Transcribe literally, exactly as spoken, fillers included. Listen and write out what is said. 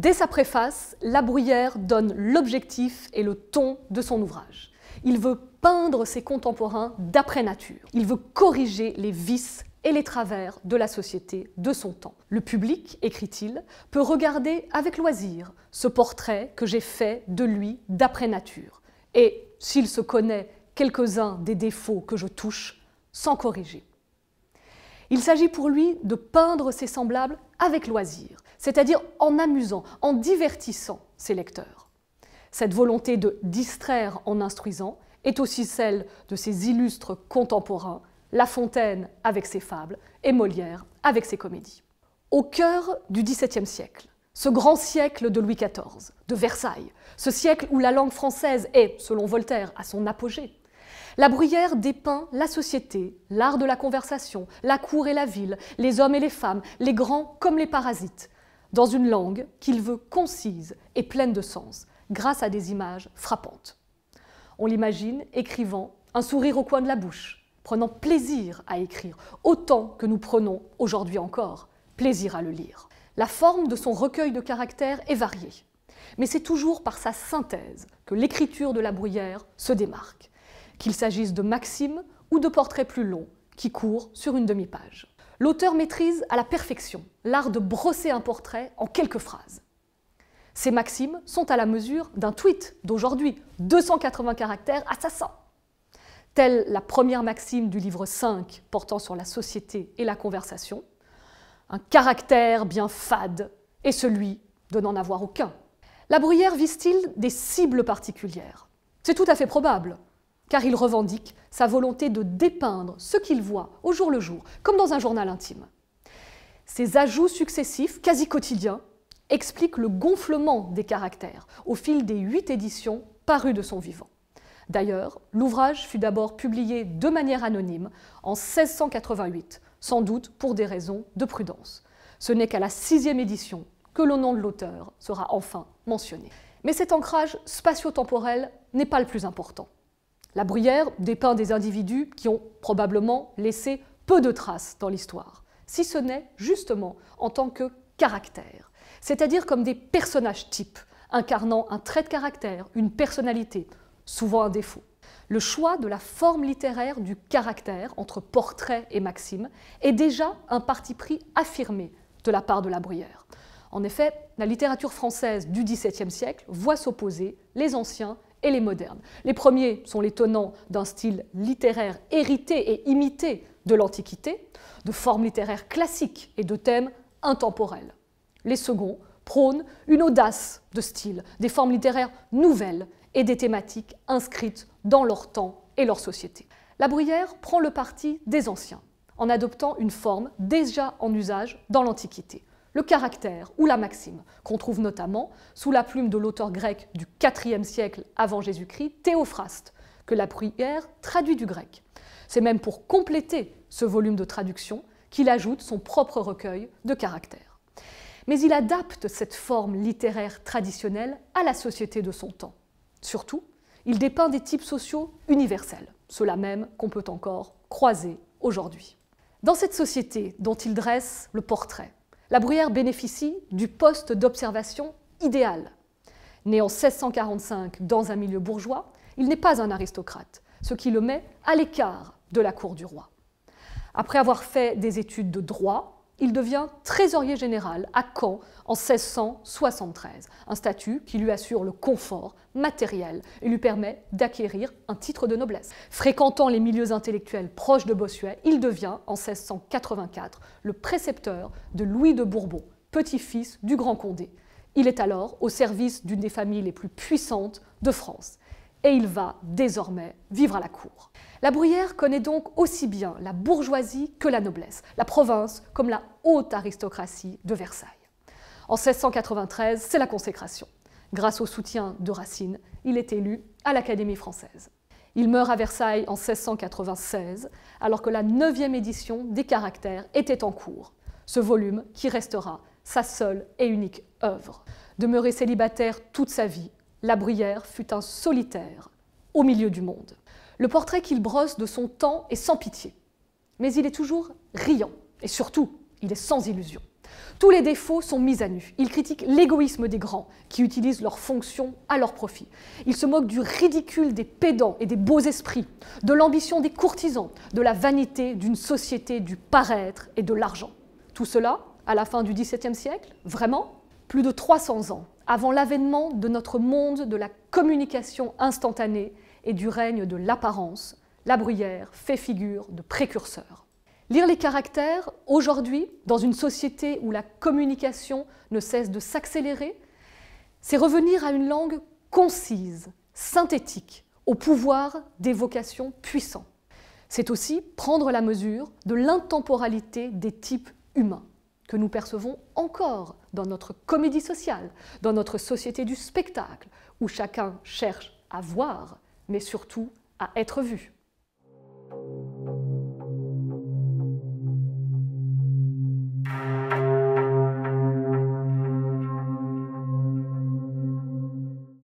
Dès sa préface, La Bruyère donne l'objectif et le ton de son ouvrage. Il veut peindre ses contemporains d'après nature. Il veut corriger les vices et les travers de la société de son temps. Le public, écrit-il, peut regarder avec loisir ce portrait que j'ai fait de lui d'après nature, et s'il se connaît quelques-uns des défauts que je touche, s'en corriger. Il s'agit pour lui de peindre ses semblables avec loisir, c'est-à-dire en amusant, en divertissant ses lecteurs. Cette volonté de distraire en instruisant est aussi celle de ses illustres contemporains, La Fontaine avec ses fables et Molière avec ses comédies. Au cœur du dix-septième siècle, ce grand siècle de Louis quatorze, de Versailles, ce siècle où la langue française est, selon Voltaire, à son apogée, La Bruyère dépeint la société, l'art de la conversation, la cour et la ville, les hommes et les femmes, les grands comme les parasites, dans une langue qu'il veut concise et pleine de sens, grâce à des images frappantes. On l'imagine écrivant un sourire au coin de la bouche, prenant plaisir à écrire, autant que nous prenons, aujourd'hui encore, plaisir à le lire. La forme de son recueil de caractères est variée, mais c'est toujours par sa synthèse que l'écriture de La Bruyère se démarque, qu'il s'agisse de maximes ou de portraits plus longs qui courent sur une demi-page. L'auteur maîtrise à la perfection l'art de brosser un portrait en quelques phrases. Ces maximes sont à la mesure d'un tweet d'aujourd'hui, deux cent quatre-vingts caractères assassins. Telle la première maxime du livre cinq portant sur la société et la conversation, un caractère bien fade est celui de n'en avoir aucun. La Bruyère vise-t-il des cibles particulières? C'est tout à fait probable, car il revendique sa volonté de dépeindre ce qu'il voit au jour le jour, comme dans un journal intime. Ces ajouts successifs, quasi quotidiens, expliquent le gonflement des caractères au fil des huit éditions parues de son vivant. D'ailleurs, l'ouvrage fut d'abord publié de manière anonyme en seize cent quatre-vingt-huit, sans doute pour des raisons de prudence. Ce n'est qu'à la sixième édition que le nom de l'auteur sera enfin mentionné. Mais cet ancrage spatio-temporel n'est pas le plus important. La Bruyère dépeint des individus qui ont probablement laissé peu de traces dans l'histoire, si ce n'est justement en tant que caractères, c'est-à-dire comme des personnages types, incarnant un trait de caractère, une personnalité, souvent un défaut. Le choix de la forme littéraire du caractère entre portrait et maxime est déjà un parti pris affirmé de la part de La Bruyère. En effet, la littérature française du dix-septième siècle voit s'opposer les anciens et les modernes. Les premiers sont les tenants d'un style littéraire hérité et imité de l'Antiquité, de formes littéraires classiques et de thèmes intemporels. Les seconds prônent une audace de style, des formes littéraires nouvelles et des thématiques inscrites dans leur temps et leur société. La Bruyère prend le parti des anciens, en adoptant une forme déjà en usage dans l'Antiquité, le caractère ou la maxime, qu'on trouve notamment sous la plume de l'auteur grec du quatrième siècle avant Jésus-Christ, Théophraste, que La Bruyère traduit du grec. C'est même pour compléter ce volume de traduction qu'il ajoute son propre recueil de caractères. Mais il adapte cette forme littéraire traditionnelle à la société de son temps. Surtout, il dépeint des types sociaux universels, ceux-là même qu'on peut encore croiser aujourd'hui. Dans cette société dont il dresse le portrait, La Bruyère bénéficie du poste d'observation idéal. Né en seize cent quarante-cinq dans un milieu bourgeois, il n'est pas un aristocrate, ce qui le met à l'écart de la cour du roi. Après avoir fait des études de droit, il devient trésorier général à Caen en seize cent soixante-treize, un statut qui lui assure le confort matériel et lui permet d'acquérir un titre de noblesse. Fréquentant les milieux intellectuels proches de Bossuet, il devient en seize cent quatre-vingt-quatre le précepteur de Louis de Bourbon, petit-fils du Grand Condé. Il est alors au service d'une des familles les plus puissantes de France et il va désormais vivre à la cour. La Bruyère connaît donc aussi bien la bourgeoisie que la noblesse, la province comme la haute aristocratie de Versailles. En seize cent quatre-vingt-treize, c'est la consécration. Grâce au soutien de Racine, il est élu à l'Académie française. Il meurt à Versailles en seize cent quatre-vingt-seize, alors que la neuvième édition des caractères était en cours. Ce volume qui restera sa seule et unique œuvre. Demeuré célibataire toute sa vie, La Bruyère fut un solitaire au milieu du monde. Le portrait qu'il brosse de son temps est sans pitié, mais il est toujours riant et surtout, il est sans illusion. Tous les défauts sont mis à nu. Il critique l'égoïsme des grands qui utilisent leurs fonctions à leur profit. Il se moque du ridicule des pédants et des beaux esprits, de l'ambition des courtisans, de la vanité d'une société du paraître et de l'argent. Tout cela, à la fin du dix-septième siècle, vraiment, plus de trois cents ans avant l'avènement de notre monde de la communication instantanée et du règne de l'apparence, La Bruyère fait figure de précurseur. Lire les caractères, aujourd'hui, dans une société où la communication ne cesse de s'accélérer, c'est revenir à une langue concise, synthétique, au pouvoir d'évocation puissant. C'est aussi prendre la mesure de l'intemporalité des types humains que nous percevons encore dans notre comédie sociale, dans notre société du spectacle, où chacun cherche à voir, mais surtout à être vu.